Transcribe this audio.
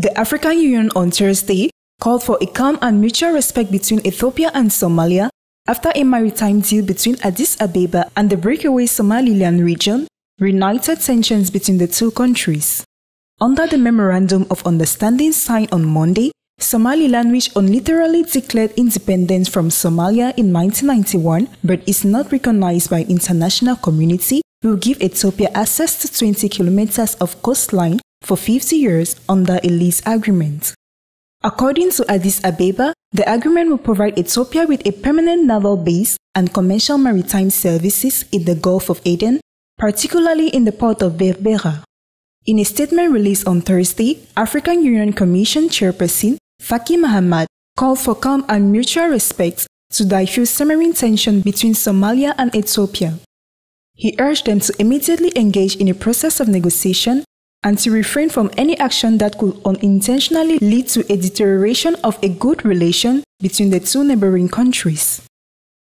The African Union on Thursday called for a calm and mutual respect between Ethiopia and Somalia after a maritime deal between Addis Ababa and the breakaway Somaliland region reignited tensions between the two countries. Under the Memorandum of Understanding signed on Monday, Somaliland, which unilaterally declared independence from Somalia in 1991 but is not recognized by the international community, will give Ethiopia access to 20 kilometers of coastline for 50 years under a lease agreement. According to Addis Ababa, the agreement will provide Ethiopia with a permanent naval base and commercial maritime services in the Gulf of Aden, particularly in the port of Berbera. In a statement released on Thursday, African Union Commission Chairperson Faki Mahamad called for calm and mutual respect to diffuse simmering tension between Somalia and Ethiopia. He urged them to immediately engage in a process of negotiation and to refrain from any action that could unintentionally lead to a deterioration of a good relation between the two neighboring countries.